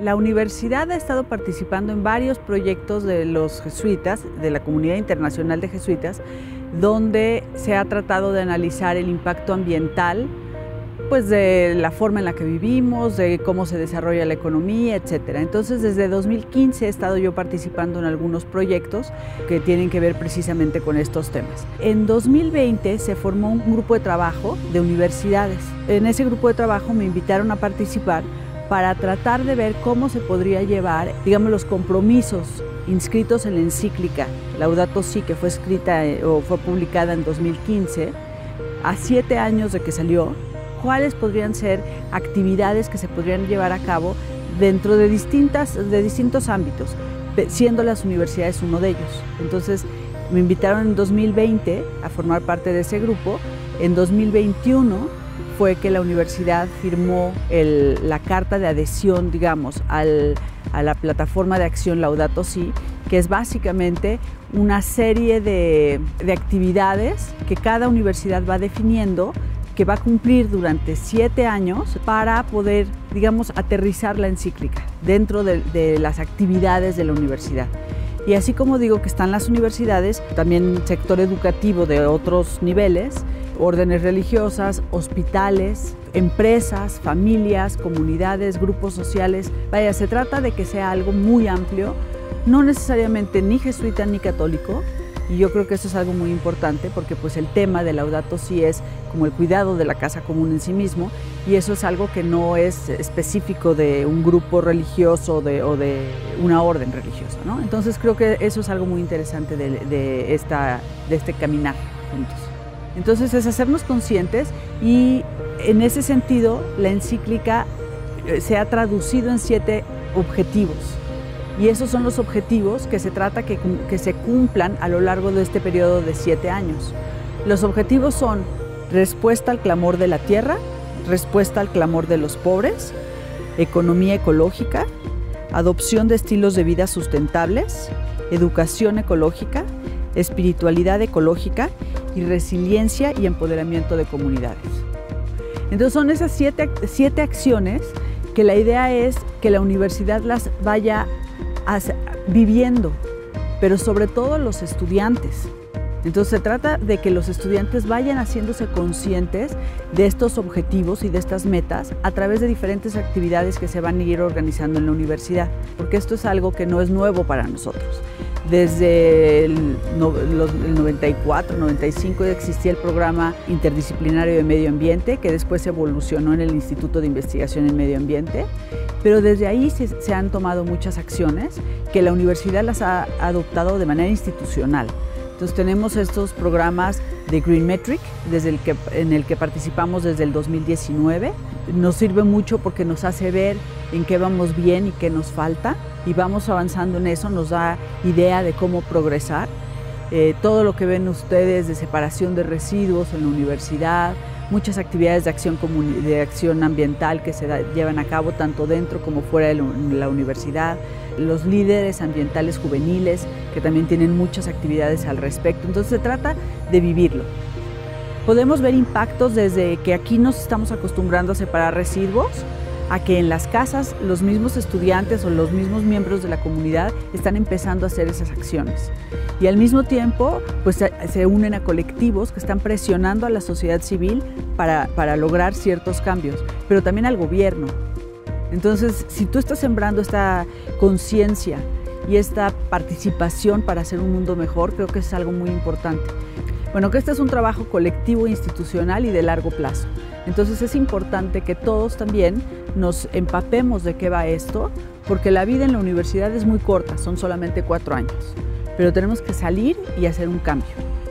La universidad ha estado participando en varios proyectos de los jesuitas, de la comunidad internacional de jesuitas, donde se ha tratado de analizar el impacto ambiental, pues de la forma en la que vivimos, de cómo se desarrolla la economía, etcétera. Entonces, desde 2015 he estado yo participando en algunos proyectos que tienen que ver precisamente con estos temas. En 2020 se formó un grupo de trabajo de universidades. En ese grupo de trabajo me invitaron a participar para tratar de ver cómo se podría llevar, digamos, los compromisos inscritos en la encíclica Laudato Si, que fue escrita o fue publicada en 2015, a 7 años de que salió, cuáles podrían ser actividades que se podrían llevar a cabo dentro de distintos ámbitos, siendo las universidades uno de ellos. Entonces, me invitaron en 2020 a formar parte de ese grupo. En 2021 fue que la universidad firmó la carta de adhesión, digamos, a la plataforma de acción Laudato Si, que es básicamente una serie de actividades que cada universidad va definiendo que va a cumplir durante 7 años para poder, digamos, aterrizar la encíclica dentro de las actividades de la universidad. Y así como digo que están las universidades, también sector educativo de otros niveles, órdenes religiosas, hospitales, empresas, familias, comunidades, grupos sociales. Vaya, se trata de que sea algo muy amplio, no necesariamente ni jesuita ni católico, y yo creo que eso es algo muy importante porque pues el tema de Laudato Si es como el cuidado de la casa común en sí mismo, y eso es algo que no es específico de un grupo religioso o de una orden religiosa, ¿no? Entonces creo que eso es algo muy interesante de este caminar juntos. Entonces es hacernos conscientes, y en ese sentido la encíclica se ha traducido en 7 objetivos. Y esos son los objetivos que se trata que se cumplan a lo largo de este periodo de 7 años. Los objetivos son respuesta al clamor de la tierra, respuesta al clamor de los pobres, economía ecológica, adopción de estilos de vida sustentables, educación ecológica, espiritualidad ecológica y resiliencia y empoderamiento de comunidades. Entonces son esas 7 acciones que la idea es que la universidad las vaya viviendo, pero sobre todo los estudiantes. Entonces se trata de que los estudiantes vayan haciéndose conscientes de estos objetivos y de estas metas a través de diferentes actividades que se van a ir organizando en la universidad, porque esto es algo que no es nuevo para nosotros. Desde el 94, 95 existía el programa interdisciplinario de medio ambiente, que después evolucionó en el Instituto de Investigación en Medio Ambiente, pero desde ahí se han tomado muchas acciones que la universidad las ha adoptado de manera institucional. Entonces tenemos estos programas de Green Metric, en el que participamos desde el 2019. Nos sirve mucho porque nos hace ver en qué vamos bien y qué nos falta, y vamos avanzando en eso, nos da idea de cómo progresar. Todo lo que ven ustedes de separación de residuos en la universidad, muchas actividades de acción ambiental que se llevan a cabo tanto dentro como fuera de la universidad, los líderes ambientales juveniles que también tienen muchas actividades al respecto. Entonces se trata de vivirlo. Podemos ver impactos desde que aquí nos estamos acostumbrando a separar residuos, a que en las casas los mismos estudiantes o los mismos miembros de la comunidad están empezando a hacer esas acciones. Y al mismo tiempo, pues se unen a colectivos que están presionando a la sociedad civil para lograr ciertos cambios, pero también al gobierno. Entonces, si tú estás sembrando esta conciencia y esta participación para hacer un mundo mejor, creo que es algo muy importante. Bueno, que este es un trabajo colectivo, institucional y de largo plazo. Entonces es importante que todos también nos empapemos de qué va esto, porque la vida en la universidad es muy corta, son solamente 4 años, pero tenemos que salir y hacer un cambio.